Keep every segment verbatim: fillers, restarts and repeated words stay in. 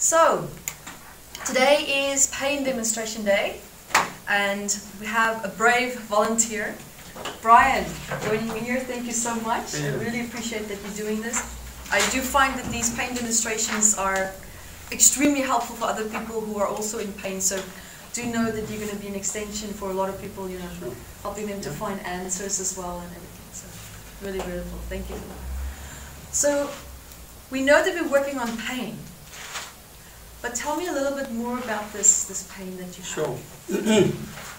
So, today is pain demonstration day, and we have a brave volunteer, Brian, joining me here. Thank you so much. I really appreciate that you're doing this. I do find that these pain demonstrations are extremely helpful for other people who are also in pain. So, do know that you're going to be an extension for a lot of people, you know, helping them to find answers as well and everything. So, really beautiful. Thank you for that. So, we know that we're working on pain. But tell me a little bit more about this, this pain that you have. Sure.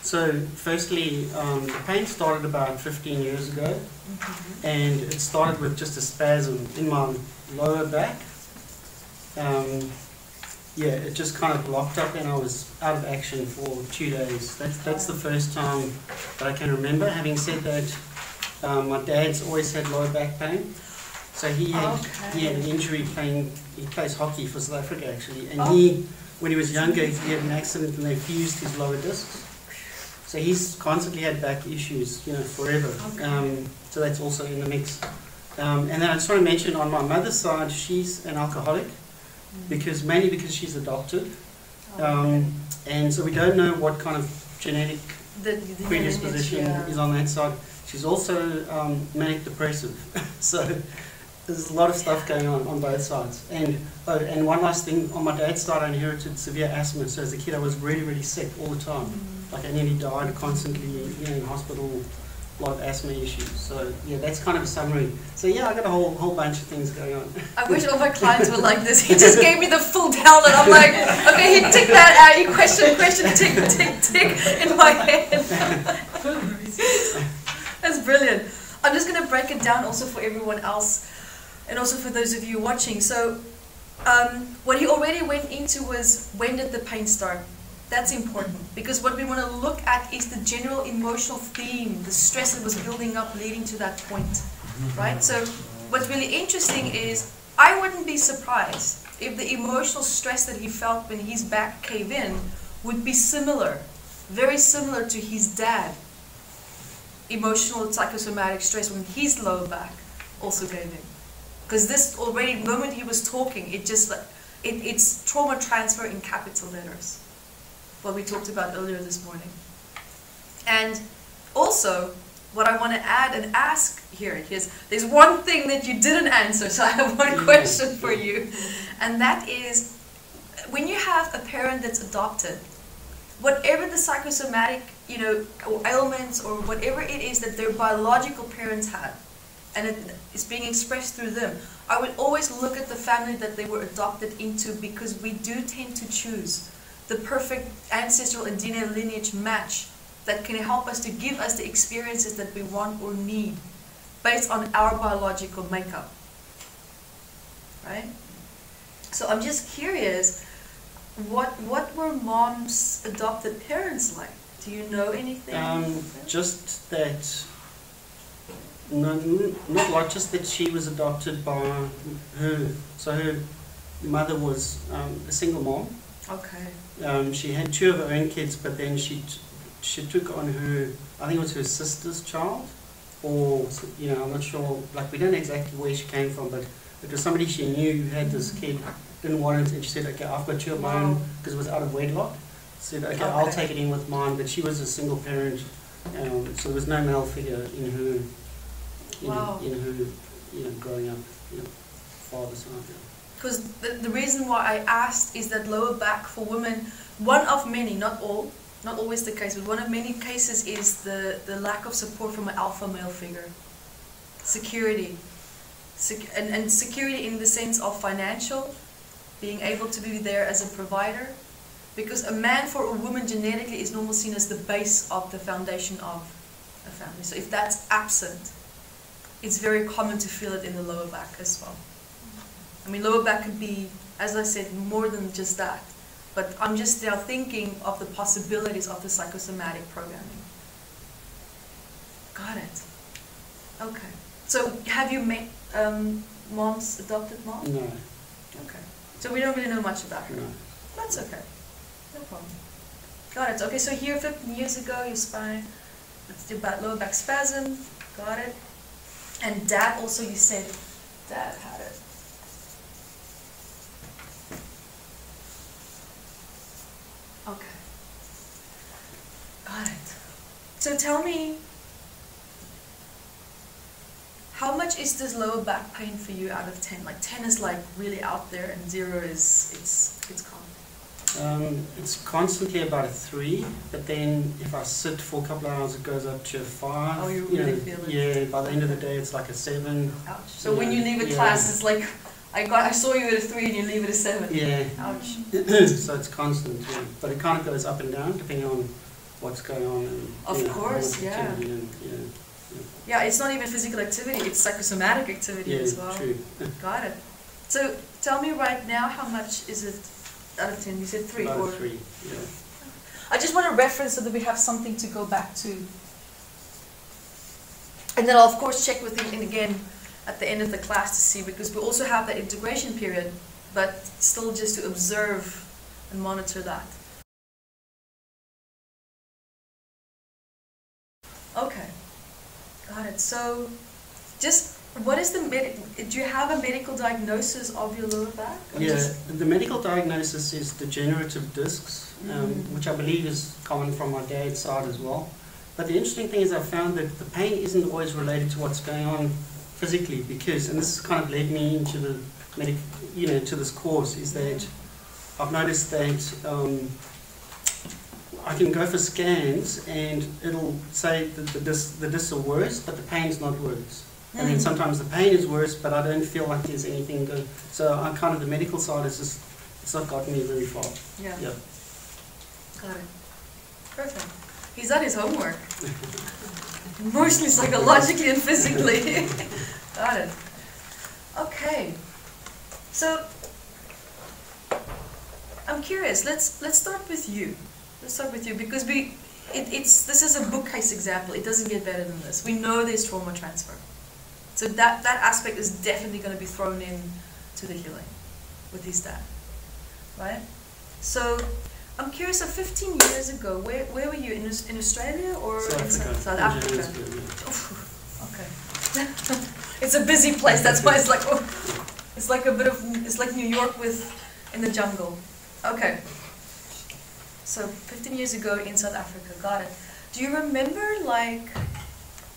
So, firstly, um, the pain started about fifteen years ago, mm-hmm. and it started with just a spasm in my lower back. Um, yeah, it just kind of locked up, and I was out of action for two days. That's, that's the first time that I can remember. Having said that, um, my dad's always had lower back pain. So he had, okay. he had an injury playing, he plays hockey for South Africa actually, and oh. he, when he was younger, he had an accident and they fused his lower discs. So he's constantly had back issues, you know, forever. Okay. Um, so that's also in the mix. Um, and then I just want to mention on my mother's side, she's an alcoholic, mm. because mainly because she's adopted. Oh, um, okay. And so we don't know what kind of genetic the, the predisposition genetic, yeah. is on that side. She's also um, manic depressive. So. There's a lot of stuff going on on both sides. And oh, and one last thing, on my dad's side, I inherited severe asthma. So as a kid, I was really, really sick all the time. Mm-hmm. Like I nearly died constantly, you know, in hospital, a lot of asthma issues. So yeah, that's kind of a summary. So yeah, I got a whole whole bunch of things going on. I wish all my clients were like this. He just gave me the full down, and I'm like, okay, he ticked that out. You question, question, tick, tick, tick in my head. That's brilliant. I'm just gonna break it down also for everyone else. And also for those of you watching. So um, what he already went into was when did the pain start? That's important, because what we want to look at is the general emotional theme, the stress that was building up leading to that point, right? So what's really interesting is I wouldn't be surprised if the emotional stress that he felt when his back cave in would be similar, very similar to his dad, emotional psychosomatic stress when his lower back also gave in. Because this already, the moment he was talking, it just like, it, it's trauma transfer in capital letters, what we talked about earlier this morning. And also, what I want to add and ask here is, there's one thing that you didn't answer, so I have one question for you. And that is, when you have a parent that's adopted, whatever the psychosomatic, you know, or ailments or whatever it is that their biological parents had, and it is being expressed through them, I would always look at the family that they were adopted into, because we do tend to choose the perfect ancestral and D N A lineage match that can help us to give us the experiences that we want or need based on our biological makeup, right? So I'm just curious, what, what were mom's adopted parents like? Do you know anything? Um, just that... No, not like, just that she was adopted by her. So her mother was um, a single mom. Okay. Um, she had two of her own kids, but then she t she took on her, I think it was her sister's child, or, you know, I'm not sure, like we don't know exactly where she came from, but it was somebody she knew who had this kid, didn't want it, and she said, okay, I've got two of mine, because it was out of wedlock. Said, okay, okay, I'll take it in with mine, but she was a single parent, um, so there was no male figure in her. In, wow. in her, you know, growing up, you know, father's side. Because the, the reason why I asked is that lower back for women, one of many, not all, not always the case, but one of many cases is the, the lack of support from an alpha male figure. Security. Sec and, and security in the sense of financial, being able to be there as a provider. Because a man for a woman genetically is normally seen as the base of the foundation of a family. So if that's absent, it's very common to feel it in the lower back as well. I mean, lower back could be, as I said, more than just that. But I'm just now thinking of the possibilities of the psychosomatic programming. Got it. Okay. So have you met um, mom's adopted mom? No. Okay. So we don't really know much about her. No. That's okay. No problem. Got it. Okay, so here fifteen years ago, your spine, it's about lower back spasm. Got it. And dad also, you said, dad had it. So tell me, how much is this lower back pain for you out of ten? Like ten is like really out there and zero is it's it's calm. Um, it's constantly about a three, but then if I sit for a couple of hours, it goes up to a five. Oh, you really you know, feel it? Yeah, by the end of the day, it's like a seven. Ouch. So when know, you leave a yeah. class, it's like, I got, I saw you at a three and you leave at a seven. Yeah. Ouch. So it's constant, yeah. But it kind of goes up and down depending on what's going on. And, of know, course, yeah. And, yeah, yeah. Yeah, it's not even physical activity, it's psychosomatic activity yeah, as well. True. Got it. So tell me right now, how much is it? Out of ten, you said three. About or three, yeah. I just want to reference so that we have something to go back to. And then I'll of course check with him again at the end of the class to see, because we also have that integration period, but still just to observe and monitor that. Okay, got it. So just what is the med do you have a medical diagnosis of your lower back? Or yeah, the medical diagnosis is degenerative discs, mm. um, which I believe is common from my dad's side as well. But the interesting thing is I found that the pain isn't always related to what's going on physically, because, and this kind of led me into the medic, you know, to this course, is that I've noticed that um, I can go for scans and it'll say that the discs, the discs are worse, but the pain's not worse. And then sometimes the pain is worse, but I don't feel like there's anything good. So I kind of, the medical side is just, it's not gotten me very far. Yeah. Yeah. Got it. Perfect. He's done his homework. Mostly psychologically and physically. Got it. Okay. So, I'm curious, let's, let's start with you. Let's start with you, because we, it, it's, this is a book case example. It doesn't get better than this. We know there's trauma transfer. So that, that aspect is definitely going to be thrown in to the healing with his dad, right? So I'm curious, so fifteen years ago, where, where were you, in, in Australia or South in South, South Africa? Yeah. Oof, okay. It's a busy place, that's why it's like, oh, it's like a bit of, it's like New York with, in the jungle. Okay. So fifteen years ago in South Africa, got it. Do you remember like,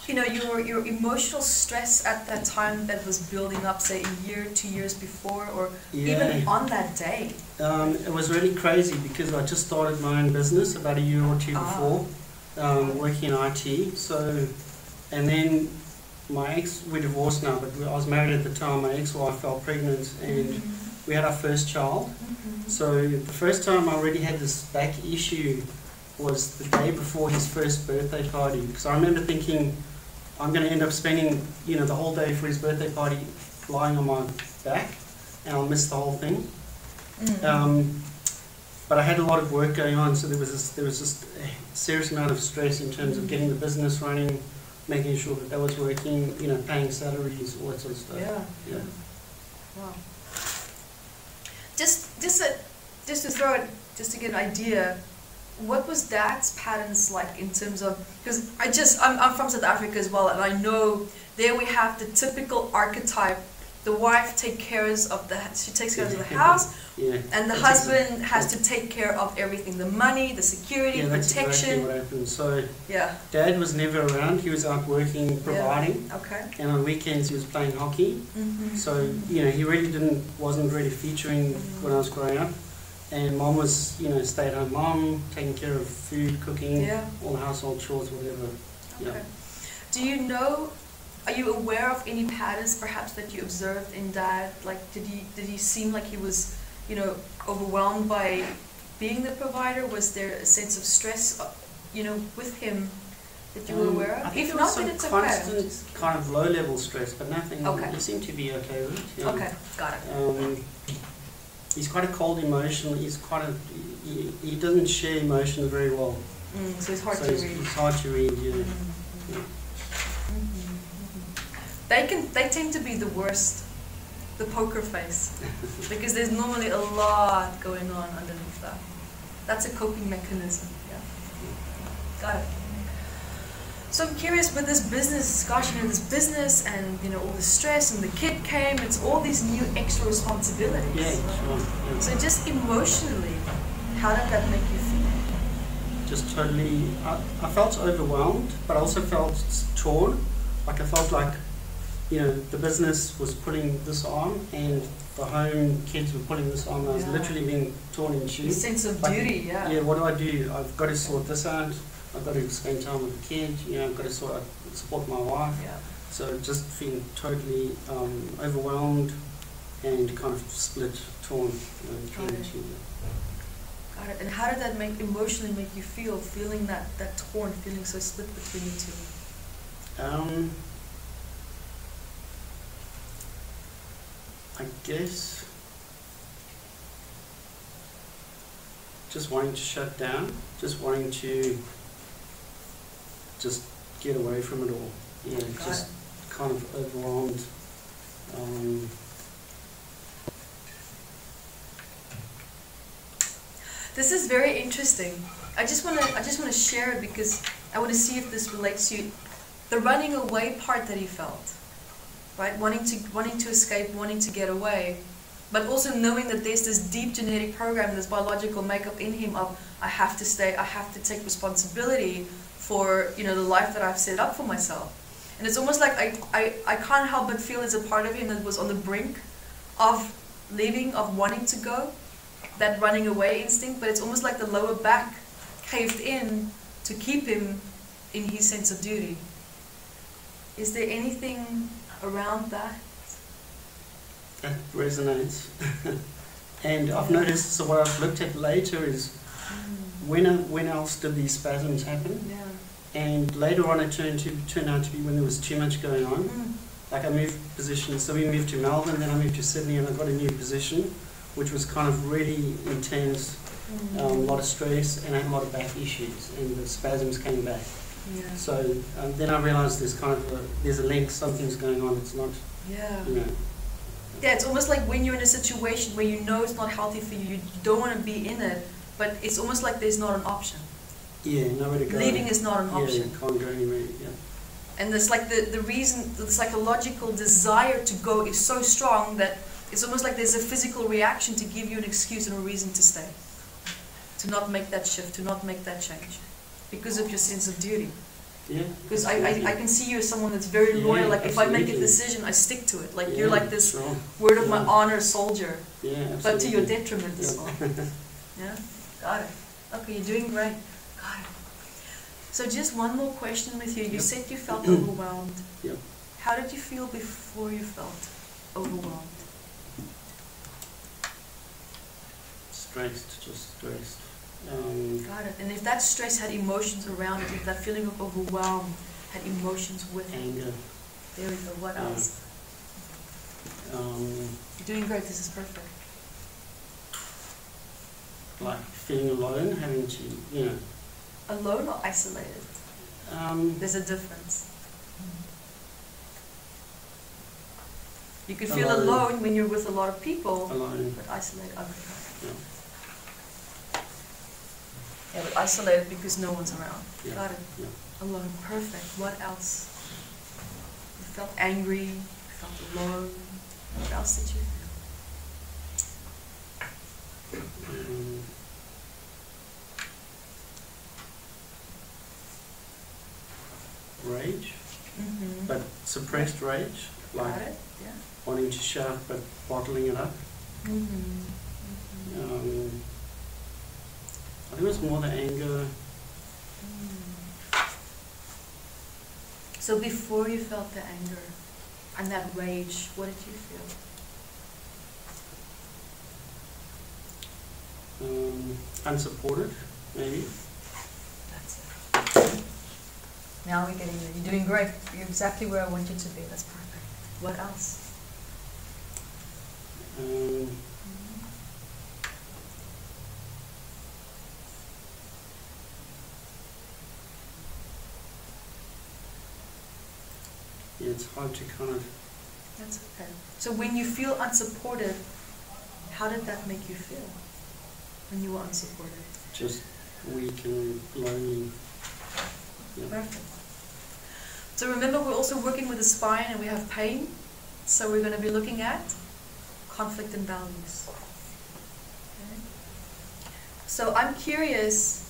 you know, your, your emotional stress at that time that was building up, say, a year, two years before, or yeah. even on that day? Um, it was really crazy because I just started my own business about a year or two ah. before, um, working in I T. So, and then my ex, we're divorced now, but I was married at the time. My ex-wife fell pregnant and mm-hmm. we had our first child. Mm-hmm. So the first time I already had this back issue was the day before his first birthday party, because I remember thinking, I'm going to end up spending, you know, the whole day for his birthday party lying on my back, and I'll miss the whole thing. Mm-hmm. um, but I had a lot of work going on, so there was this, there was just a serious amount of stress in terms of getting the business running, making sure that that was working, you know, paying salaries, all that sort of stuff. Yeah. Yeah. Wow. Just, just, a, just to throw it, just to get an idea. What was Dad's patterns like in terms of, because I just, I'm, I'm from South Africa as well, and I know there we have the typical archetype, the wife take cares of the, she takes care yeah. of the house, yeah. and the that's husband exactly. has to take care of everything, the money, the security, yeah, that's protection. Exactly what happened. So yeah. Dad was never around, he was out working, providing, yeah. okay. and on weekends he was playing hockey, mm-hmm. so you know, he really didn't, wasn't really featuring mm-hmm. when I was growing up. And Mom was, you know, stay-at-home mom, taking care of food, cooking, yeah. all the household chores, whatever. Okay. Yeah. Do you know, are you aware of any patterns perhaps that you observed in Dad? Like, did he, did he seem like he was, you know, overwhelmed by being the provider? Was there a sense of stress, you know, with him that you um, were aware of? I think if not, then it's constant okay. kind of low-level stress, but nothing. Okay. He seemed to be okay with it. Yeah. Okay, got it. Um, He's quite a cold emotional, he's quite a, he, he doesn't share emotions very well. Mm, so it's hard so to it's, read. It's hard to read, yeah. Mm-hmm. yeah. Mm-hmm. Mm-hmm. They can, they tend to be the worst, the poker face, because there's normally a lot going on underneath that. That's a coping mechanism, yeah. Got it. So I'm curious with this business, gosh, you know, this business and, you know, all the stress and the kid came, it's all these new extra responsibilities. Yeah, sure. Yeah. So just emotionally, how did that make you feel? just totally, I, I felt overwhelmed, but I also felt torn. Like I felt like, you know, the business was pulling this arm and the home kids were pulling this arm. I was yeah. literally being torn in two. A sense of like, duty, yeah. Yeah, what do I do? I've got to sort this out. I've got to spend time with the kid. You know, I've got to sort out, support my wife. Yeah. So just feeling totally um, overwhelmed and kind of split, torn, you know, torn in two. Got it. And how did that make emotionally make you feel? Feeling that that torn, feeling so split between the two. Um. I guess just wanting to shut down, just wanting to just get away from it all. Yeah, Got just it. kind of overwhelmed. Um, this is very interesting. I just want to I just want to share it because I want to see if this relates to you. The running away part that he felt. Right, wanting to wanting to escape, wanting to get away, but also knowing that there's this deep genetic program, this biological makeup in him of I have to stay, I have to take responsibility for you know the life that I've set up for myself, and it's almost like I I, I can't help but feel there's a part of him that was on the brink of leaving, of wanting to go, that running away instinct, but it's almost like the lower back caved in to keep him in his sense of duty. Is there anything around that? That resonates. And I've noticed, so what I've looked at later is mm. when I, when else did these spasms happen? Yeah. And later on it turned, to, turned out to be when there was too much going on. Mm. Like I moved positions, so we moved to Melbourne, then I moved to Sydney and I got a new position, which was kind of really intense, mm. um, a lot of stress, and I had a lot of back issues, and the spasms came back. Yeah. So um, then I realised there's kind of a, there's a link, something's going on, it's not, yeah. you know. Yeah, it's almost like when you're in a situation where you know it's not healthy for you, you don't want to be in it, but it's almost like there's not an option. Yeah, nowhere to go. Leaving is not an option. Yeah, can't go anywhere, yeah. And it's like the, the reason, the psychological desire to go is so strong that it's almost like there's a physical reaction to give you an excuse and a reason to stay, to not make that shift, to not make that change. Because of your sense of duty. Yeah. Because I, I, I can see you as someone that's very loyal. Yeah, like absolutely. If I make a decision, I stick to it. Like yeah, you're like this sure. word of yeah. my honor soldier. Yeah. Absolutely. But to your detriment as well. Yeah. Got it. Okay, you're doing great. Got it. So just one more question with you. You yep. said you felt overwhelmed. Yep. How did you feel before you felt overwhelmed? Stressed, just stressed. Um, Got it. And if that stress had emotions around it, if that feeling of overwhelm had emotions with anger. It. There we go. What um, else? Um, You're doing great. This is perfect. Like feeling alone, having to, you know. Alone or isolated? Um, There's a difference. You could feel alone. alone when you're with a lot of people, alone. But isolated. Okay. Yeah. Yeah, but isolated because no one's around. Yeah. Got it. Yeah. Alone. Perfect. What else? You felt angry. You felt alone. What else did you feel? Um, rage. Mm-hmm. But suppressed rage. Like Got it. Yeah. Wanting to shout but bottling it up. Mm-hmm. Mm-hmm. Um, I think it was more the anger. Mm. So before you felt the anger and that rage, what did you feel? Um, unsupported, maybe. That's it. Now we're getting there. You're doing great. You're exactly where I want you to be. That's perfect. What else? Um, Yeah, it's hard to kind of... That's okay. So when you feel unsupported, how did that make you feel when you were unsupported? Just weak and lonely. Yeah. Perfect. So remember, we're also working with the spine and we have pain. So we're going to be looking at conflict and values. Okay. So I'm curious,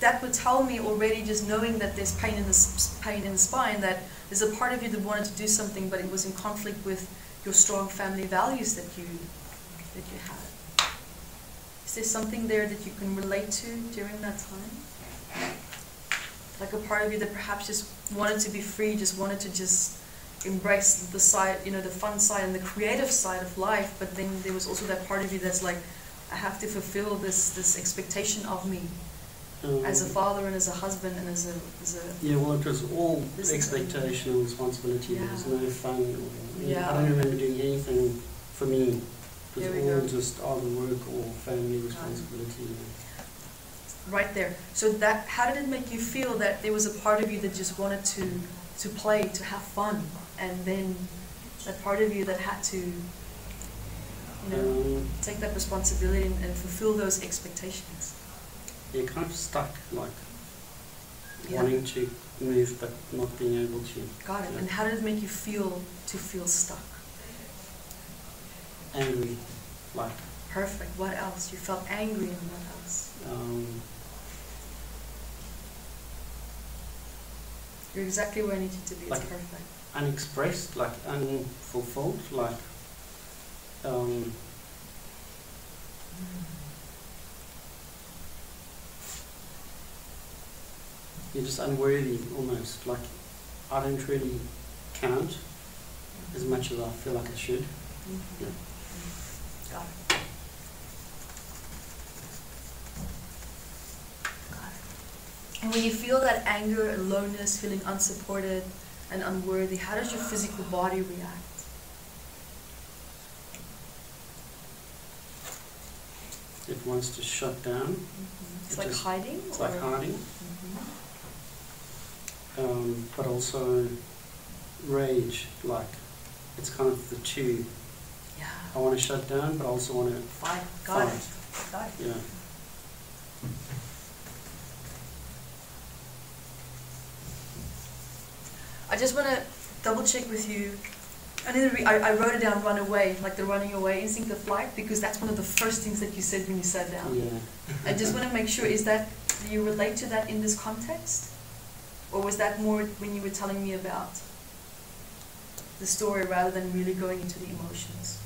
that would tell me already, just knowing that there's pain in the pain in the spine, that there's a part of you that wanted to do something, but it was in conflict with your strong family values that you that you had. Is there something there that you can relate to during that time? Like a part of you that perhaps just wanted to be free, just wanted to just embrace the side, you know, the fun side and the creative side of life, but then there was also that part of you that's like, I have to fulfill this this expectation of me um, as a father and as a husband and as a, as a yeah. Well, it was all expectation and responsibility. Yeah. There was no fun. Or, you know, yeah. I don't remember doing anything for me. It was all go. just either work or family responsibility. Um, Right there. So that, how did it make you feel that there was a part of you that just wanted to to play, to have fun, and then that part of you that had to, you know, um, take that responsibility and, and fulfill those expectations? You're kind of stuck, like yeah. wanting to move but not being able to. Got it. Yeah. And how did it make you feel to feel stuck? Angry, like. Perfect. What else? You felt angry, and what else? Um, You're exactly where I need you to be. Like it's perfect. Unexpressed, like unfulfilled, like um, mm. you're just unworthy almost. Like I don't really count mm-hmm. as much as I feel like I should. Mm-hmm. Yeah. Mm-hmm. Got it. And when you feel that anger, aloneness, feeling unsupported and unworthy, how does your physical body react? It wants to shut down. Mm-hmm. It's it like just, hiding? It's or? like hiding. Mm-hmm. Um, but also rage, like it's kind of the two. Yeah. I want to shut down, but I also want to fight. Got fight. it. Got it. Yeah. I just want to double check with you. I, didn't re I, I wrote it down, run away, like the running away instinct of flight, because that's one of the first things that you said when you sat down. Yeah. I just want to make sure, is that, do you relate to that in this context? Or was that more when you were telling me about the story rather than really going into the emotions?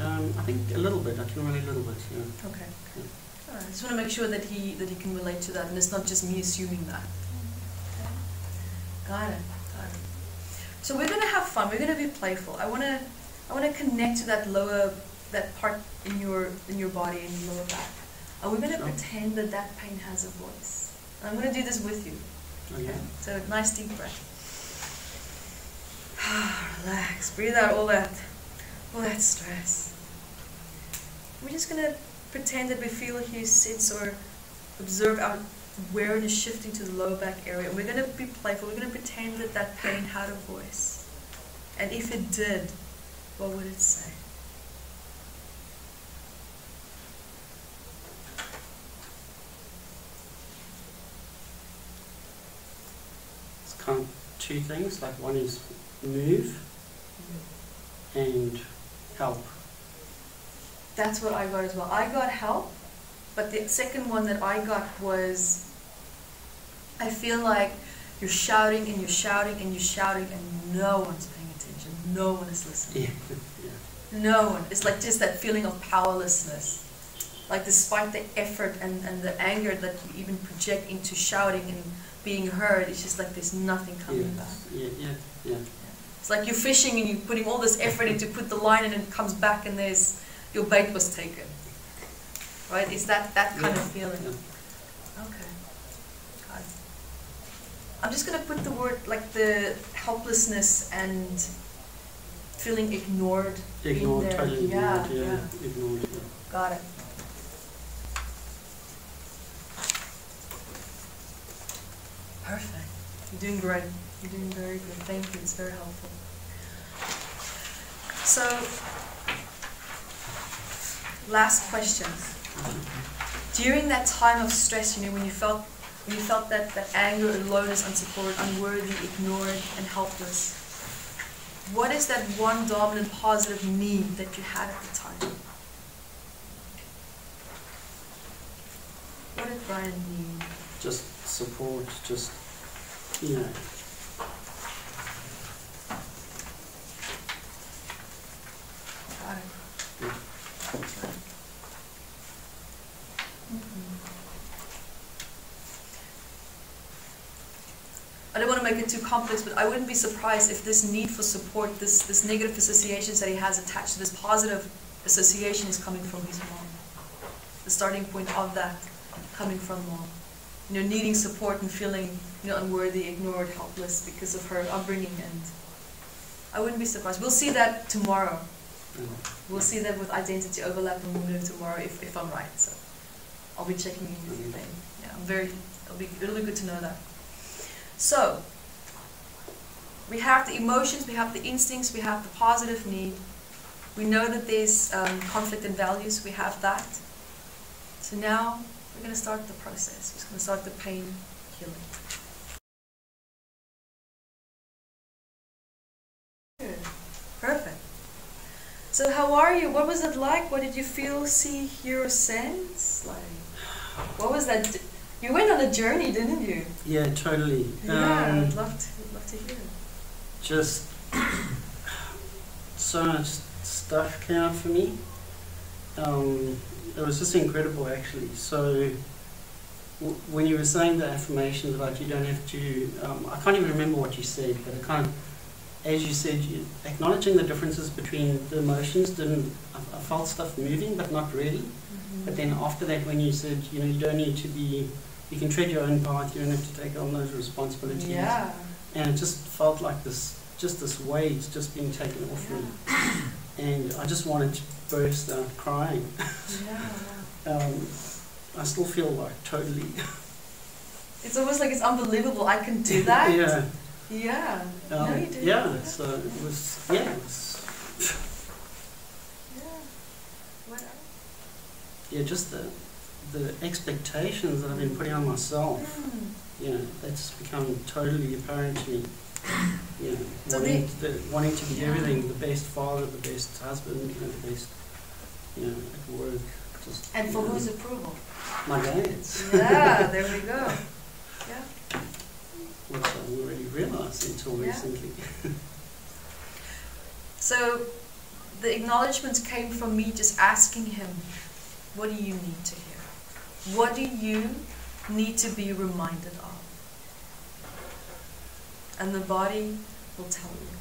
Um, I think a little bit. I can relate a little bit, yeah. Okay. Yeah. All right. I just want to make sure that he, that he can relate to that, and it's not just me assuming that. Okay. Got it. So we're going to have fun. We're going to be playful. I want to, I want to connect to that lower, that part in your in your body, in your lower back. And we're going to sure. pretend that that pain has a voice. And I'm going to do this with you. Okay. okay. So nice deep breath. Relax. Breathe out all that, all that stress. We're just going to pretend that we feel here, sits, or observe our awareness shifting to the lower back area. We're going to be playful. We're going to pretend that that pain had a voice. And if it did, what would it say? It's kind of two things. Like one is move and help. That's what I got as well. I got help, but the second one that I got was, I feel like you're shouting and you're shouting and you're shouting and no one's paying attention. No one is listening. Yeah. No one. It's like just that feeling of powerlessness. Like despite the effort and, and the anger that you even project into shouting and being heard, it's just like there's nothing coming yeah. back. Yeah, yeah, yeah. It's like you're fishing and you're putting all this effort in to put the line in and it comes back and there's, your bait was taken. Right? It's that, that kind yeah. of feeling. Yeah. I'm just going to put the word, like the helplessness and feeling ignored, ignored in there. Totally yeah, ignored, yeah, yeah. Ignored, yeah. Got it. Perfect. You're doing great. You're doing very good. Thank you. It's very helpful. So, last question. During that time of stress, you know, when you felt You felt that, that anger, aloneness, unsupported, unworthy, ignored, and helpless. What is that one dominant positive need that you had at the time? What did Brian need? just support, just, you know. I don't want to make it too complex, but I wouldn't be surprised if this need for support, this this negative associations that he has attached to this positive association is coming from his mom. The starting point of that coming from mom. You know, needing support and feeling, you know, unworthy, ignored, helpless because of her upbringing, and I wouldn't be surprised. We'll see that tomorrow. We'll see that with identity overlap and movement tomorrow if, if I'm right. So I'll be checking in with you then. Yeah, I'm very it'll be it'll be good to know that. So we have the emotions, we have the instincts, we have the positive need. We know that there's um, conflict in values, we have that. So now we're going to start the process. We're going to start the pain healing. Good. Perfect. So how are you? What was it like? What did you feel, see, hear, or sense? Like, what was that? You went on a journey, didn't you? Yeah, totally. Yeah, um, I'd love to, love to hear it. Just so much stuff came out for me. Um, it was just incredible, actually. So w when you were saying the affirmations about you don't have to, um, I can't even remember what you said, but it kind of, as you said, you, acknowledging the differences between the emotions, didn't, I, I felt stuff moving, but not really. Mm-hmm. But then after that, when you said, you know, you don't need to be, you can tread your own path, you don't have to take on those responsibilities. Yeah. And it just felt like this, just this weight just being taken off me. Yeah. And I just wanted to burst out crying. Yeah. um, I still feel like totally. It's almost like it's unbelievable, I can do that. Yeah. Yeah. Um, no, you did. Yeah, yeah, so it was, yeah. It was yeah. What else? Yeah, just the the expectations that I've been putting on myself. Mm. Yeah, you know, that's become totally apparent to me. You know, so wanting, the, the, wanting to be yeah. everything, the best father, the best husband, you know, the best, you know, at work. Just, and for whose approval? My dad's. Yeah, there we go. Yeah. Which I already realised until yeah. recently. So the acknowledgements came from me just asking him, what do you need to hear? What do you need to be reminded of? And the body will tell you.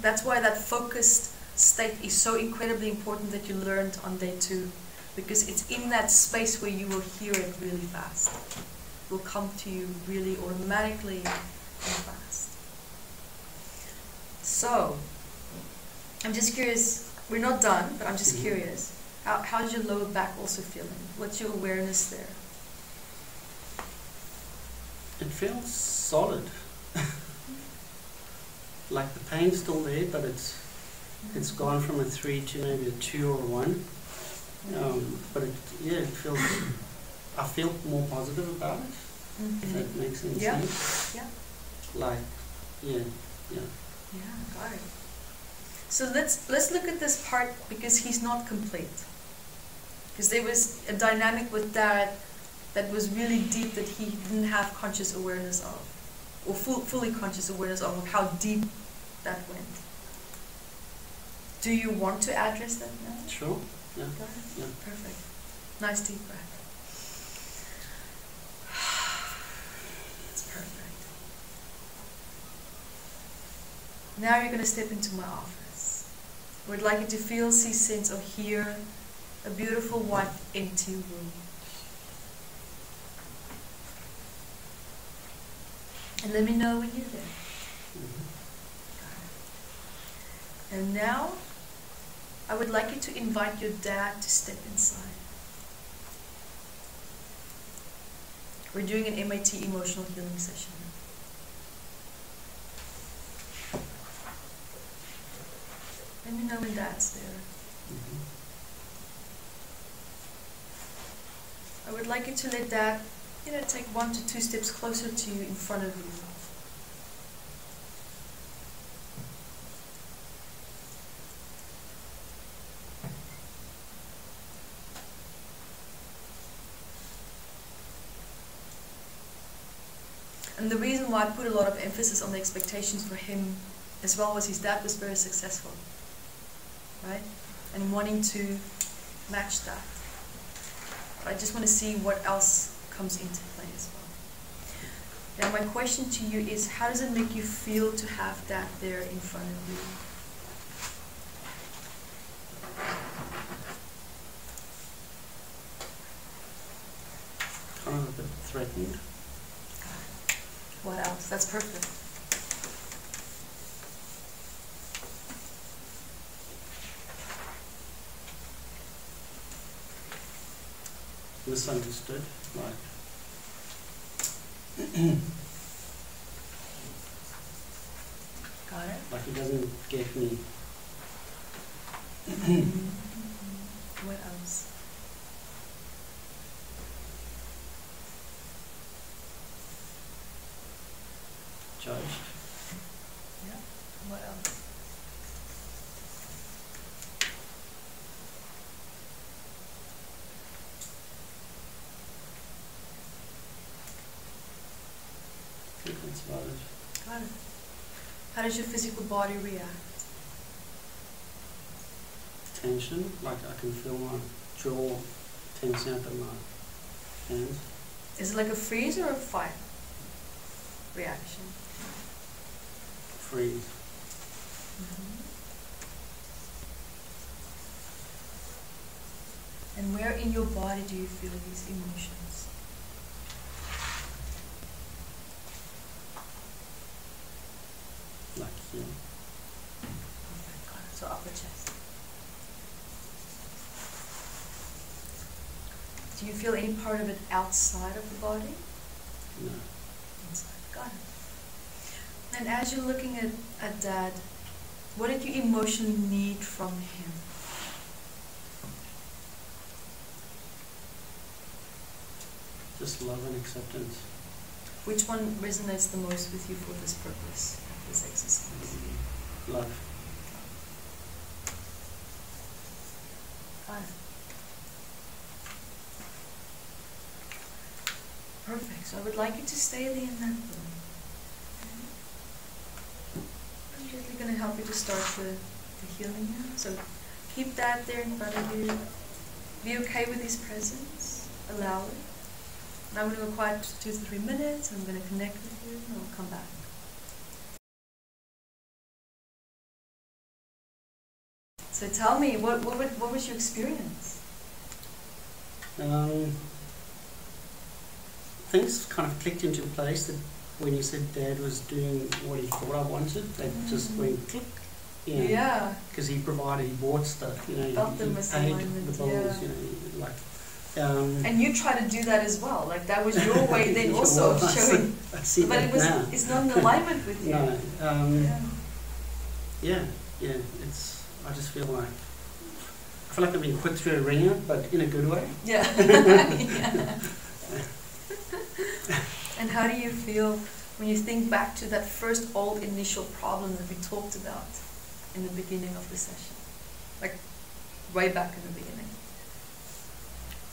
That's why that focused state is so incredibly important that you learned on day two. Because it's in that space where you will hear it really fast. It will come to you really automatically and fast. So, I'm just curious, we're not done, but I'm just curious. How, how's your lower back also feeling? What's your awareness there? It feels solid. Like the pain's still there, but it's, it's gone from a three to maybe a two or a one. Um, but it, yeah, it feels. I feel more positive about it. Mm-hmm. If that makes any yeah. sense. Yeah. Like, yeah, yeah. Yeah, got it. So let's let's look at this part because he's not complete. Because there was a dynamic with Dad that was really deep that he didn't have conscious awareness of, or full, fully conscious awareness of, of how deep that went. Do you want to address that now? Sure. Yeah. Yeah. Perfect. Nice deep breath. That's perfect. Now you're going to step into my office. We'd like you to feel, see, sense, or hear a beautiful white empty room. And let me know when you're there. Mm-hmm. And now I would like you to invite your dad to step inside. We're doing an M A T emotional healing session. Let me know when dad's there. Mm-hmm. I would like you to let dad, you know, take one to two steps closer to you in front of you. And the reason why I put a lot of emphasis on the expectations for him as well was his dad was very successful, right? And wanting to match that. But I just want to see what else comes into play as well. Now my question to you is, how does it make you feel to have that there in front of you? I'm a bit threatened. What else? That's perfect. Misunderstood, like. Got it? Like he doesn't get me. What else? Judged. Yeah. What else? I think that's about it. Got it. How does your physical body react? Tension. Like I can feel my jaw tense up in my hands. Is it like a freeze or a fight reaction? Freeze. Mm-hmm. And where in your body do you feel these emotions? Like here. Oh my God, so upper chest. Do you feel any part of it outside of the body? No. Inside. Got it. And as you're looking at, at Dad, what did you emotionally need from him? Just love and acceptance. Which one resonates the most with you for this purpose, this exercise? Love. Got it. Perfect. So I would like you to stay there in that room. We're going to help you to start the, the healing now. So keep that there in front of you. Be okay with his presence. Allow it. And I'm going to go quiet for two to three minutes. I'm going to connect with you and I'll come back. So tell me, what what, would, what was your experience? Um, things kind of clicked into place. That when you said Dad was doing what he thought I wanted, that mm. just went click. You know, yeah. Because he provided, he bought stuff. You know, felt the misalignment. The bills, yeah. You know, like. Um, and you try to do that as well. Like that was your way then also of showing. I see but that it was. Now. It's not in alignment with you. No. Um, yeah. Yeah. Yeah. It's. I just feel like. I feel like I've been put through a ringer, but in a good way. Yeah. Yeah. And how do you feel when you think back to that first old initial problem that we talked about in the beginning of the session? Like, way back in the beginning.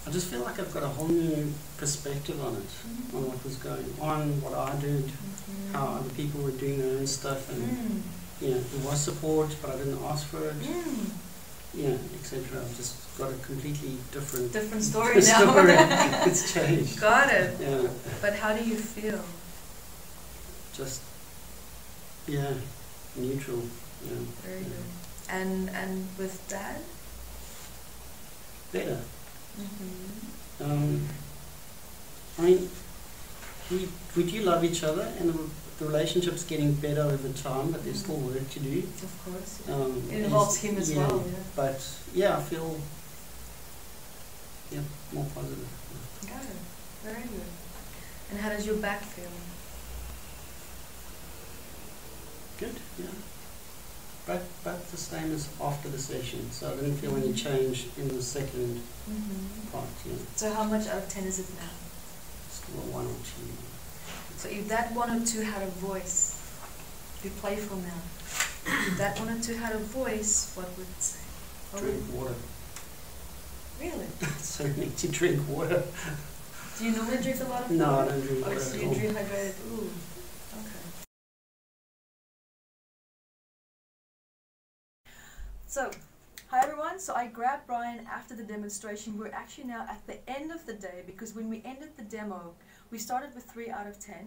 I just feel like I've got a whole new perspective on it, mm-hmm. on what was going on, what I did, mm-hmm. how other people were doing their own stuff, and, mm. you know, there was support, but I didn't ask for it. Mm. Yeah, et cetera. I've just got a completely different different story now. Story. It's changed. Got it. Yeah. But how do you feel? Just yeah, neutral. Yeah. Very yeah. good. And and with Dad? Better. Mm-hmm. Um, I mean, we we do love each other, and the relationship's getting better over time, but there's still work to do. Of course. Yeah. Um, it involves him as yeah, well. Yeah. But yeah, I feel yeah, more positive. Got it. Very good. And how does your back feel? Good, yeah. But, but the same as after the session, so I didn't feel any change in the second mm-hmm. part. Yeah. So how much out of ten is it now? Still a one or two. So if that one or two had a voice, be playful now. If that one or two had a voice, what would it say? What drink would it? Water. Really? Certainly to drink water. Do you normally drink a lot of water? No, I don't drink water. Or do you dehydrate? Ooh, okay. So, hi everyone. So I grabbed Brian after the demonstration. We're actually now at the end of the day because when we ended the demo, we started with three out of ten.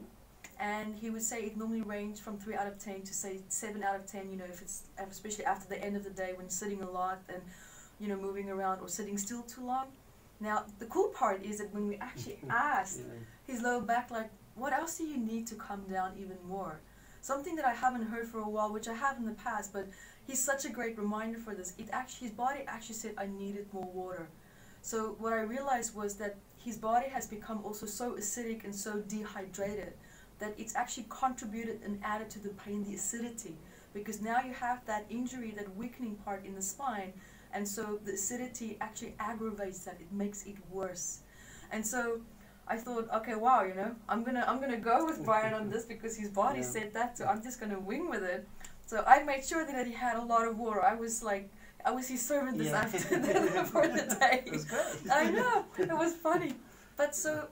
And he would say it normally ranged from three out of ten to say seven out of ten, you know, if it's especially after the end of the day when sitting a lot and, you know, moving around or sitting still too long. Now, the cool part is that when we actually asked yeah. his low back, like, what else do you need to come down even more? Something that I haven't heard for a while, which I have in the past, but he's such a great reminder for this. It actually, his body actually said, I needed more water. So what I realized was that his body has become also so acidic and so dehydrated that it's actually contributed and added to the pain, the acidity, because now you have that injury, that weakening part in the spine, and so the acidity actually aggravates that, it makes it worse. And so I thought, okay, wow, you know, I'm gonna I'm gonna go with Brian on this because his body yeah. said that, so I'm just gonna wing with it. So I made sure that he had a lot of water. I was like, I was his servant this yeah. afternoon for the day. It was good. I know, it was funny, but so.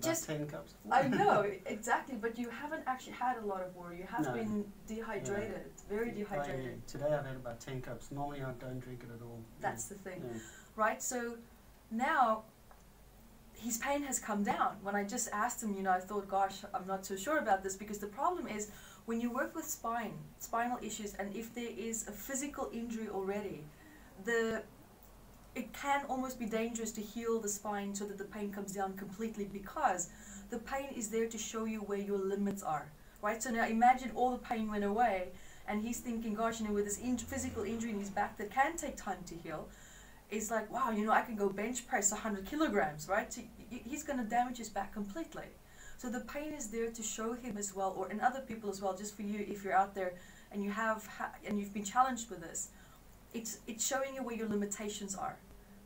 Just ten cups. I know, exactly, but you haven't actually had a lot of water. You have no. been dehydrated, yeah. very dehydrated. I, today I've had about ten cups. Normally I don't drink it at all. That's yeah. the thing, yeah. right? So now his pain has come down. When I just asked him, you know, I thought, gosh, I'm not so sure about this, because the problem is when you work with spine, spinal issues, and if there is a physical injury already, the it can almost be dangerous to heal the spine so that the pain comes down completely, because the pain is there to show you where your limits are, right? So now imagine all the pain went away and he's thinking, gosh, you know, with this in physical injury in his back that can take time to heal, it's like, wow, you know, I can go bench press one hundred kilograms, right? So he's going to damage his back completely. So the pain is there to show him as well, or in other people as well, just for you if you're out there and, you have ha and you've been challenged with this. It's, it's showing you where your limitations are,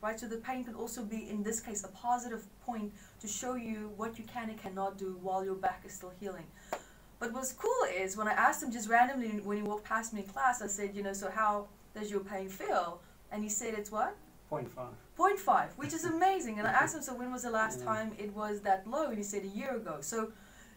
right? So the pain can also be, in this case, a positive point to show you what you can and cannot do while your back is still healing. But what's cool is when I asked him just randomly when he walked past me in class, I said, you know, so how does your pain feel? And he said it's what? zero point five. zero point five, which is amazing. And I asked him, so when was the last yeah. time it was that low? And he said a year ago. So,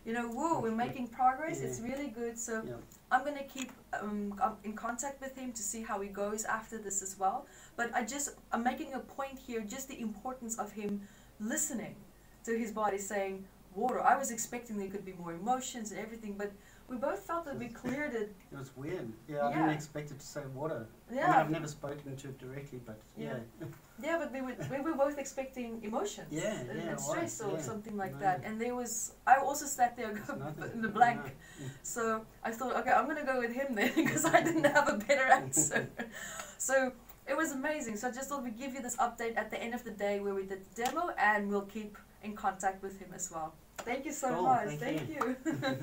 you know, whoa, we're making progress. Yeah. It's really good. So yeah. I'm going to keep um, in contact with him to see how he goes after this as well. But I just, I'm making a point here, just the importance of him listening to his body saying, water. I was expecting there could be more emotions and everything, but we both felt that we cleared it. It was weird. Yeah, I yeah. didn't expect it to say water. Yeah. I mean, I've never spoken to it directly, but yeah. Yeah, yeah but we were, we were both expecting emotions. Yeah, and, yeah, and stress was, or yeah. something like no. that. And there was, I also sat there in the blank. No. So I thought, okay, I'm going to go with him then, because I didn't have a better answer. So it was amazing. So I just thought we'd give you this update at the end of the day where we did the demo, and we'll keep in contact with him as well. Thank you so cool, much. Thank, thank you. you.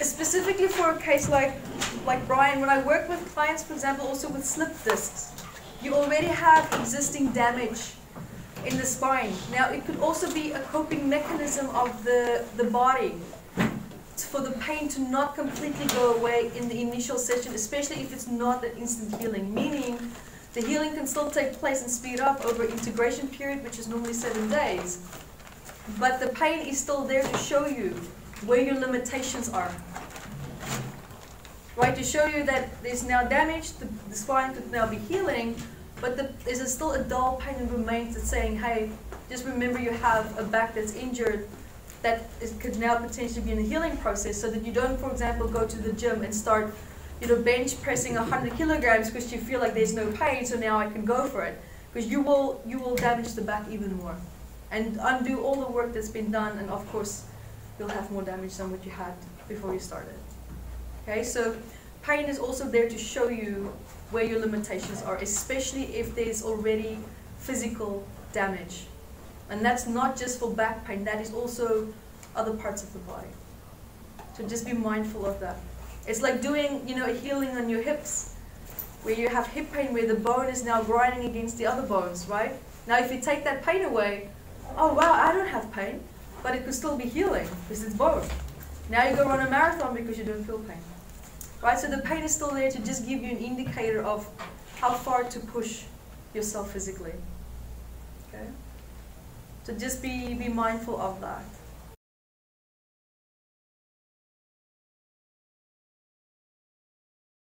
Specifically for a case like, like Brian, when I work with clients, for example, also with slip discs, you already have existing damage in the spine. Now, it could also be a coping mechanism of the, the body for the pain to not completely go away in the initial session, especially if it's not an instant healing, meaning the healing can still take place and speed up over integration period, which is normally seven days. But the pain is still there to show you where your limitations are. Right, to show you that there's now damage, the, the spine could now be healing, but the, there's still a dull pain that remains that's saying, hey, just remember you have a back that's injured, that is, could now potentially be in the healing process, so that you don't, for example, go to the gym and start you know, bench pressing one hundred kilograms because you feel like there's no pain, so now I can go for it. Because you will, you will damage the back even more and undo all the work that's been done, and of course, you'll have more damage than what you had before you started. Okay, so pain is also there to show you where your limitations are, especially if there's already physical damage. And that's not just for back pain, that is also other parts of the body. So just be mindful of that. It's like doing, you know, a healing on your hips, where you have hip pain, where the bone is now grinding against the other bones, right? Now, if you take that pain away, oh, wow, I don't have pain, but it could still be healing, because it's bone. Now you go run a marathon because you don't feel pain, right? So the pain is still there to just give you an indicator of how far to push yourself physically. Okay? So just be, be mindful of that.